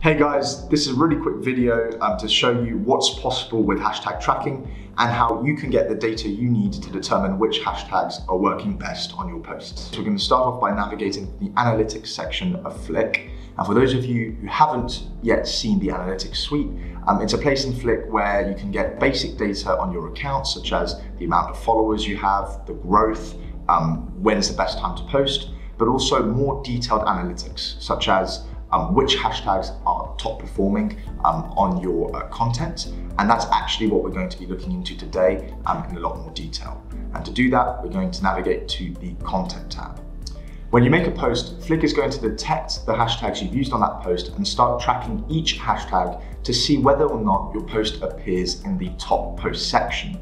Hey guys, this is a really quick video to show you what's possible with hashtag tracking and how you can get the data you need to determine which hashtags are working best on your posts. So we're going to start off by navigating the analytics section of Flick. And for those of you who haven't yet seen the analytics suite, it's a place in Flick where you can get basic data on your account, such as the amount of followers you have, the growth, when's the best time to post, but also more detailed analytics, such as which hashtags are top performing on your content. And that's actually what we're going to be looking into today in a lot more detail. And to do that, we're going to navigate to the content tab. When you make a post, Flick is going to detect the hashtags you've used on that post and start tracking each hashtag to see whether or not your post appears in the top post section.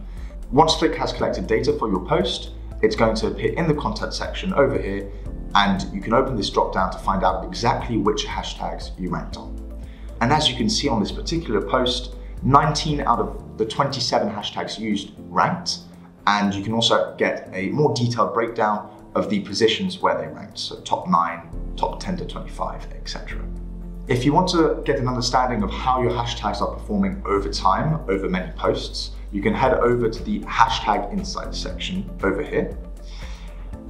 Once Flick has collected data for your post, it's going to appear in the content section over here, and you can open this drop down to find out exactly which hashtags you ranked on. And as you can see on this particular post, 19 out of the 27 hashtags used ranked, and you can also get a more detailed breakdown of the positions where they ranked, so top 9, top 10 to 25, etc. If you want to get an understanding of how your hashtags are performing over time, over many posts, you can head over to the hashtag insights section over here.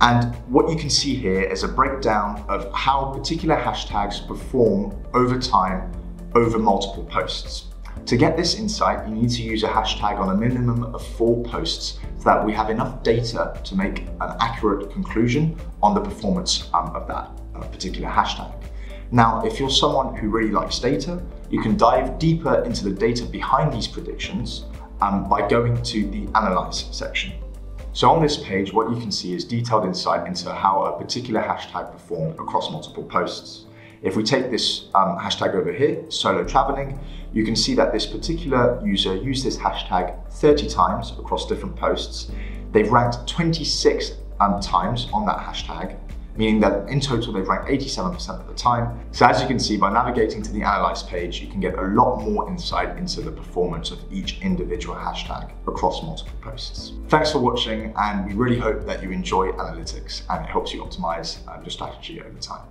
And what you can see here is a breakdown of how particular hashtags perform over time, over multiple posts. To get this insight, you need to use a hashtag on a minimum of 4 posts so that we have enough data to make an accurate conclusion on the performance of that particular hashtag. Now, if you're someone who really likes data, you can dive deeper into the data behind these predictions by going to the Analyze section. So on this page, what you can see is detailed insight into how a particular hashtag performed across multiple posts. If we take this hashtag over here, solo traveling, you can see that this particular user used this hashtag 30 times across different posts. They've ranked 26 times on that hashtag, meaning that in total they've ranked 87% of the time. So as you can see, by navigating to the Analyze page, you can get a lot more insight into the performance of each individual hashtag across multiple posts. Thanks for watching, and we really hope that you enjoy analytics and it helps you optimize your strategy over time.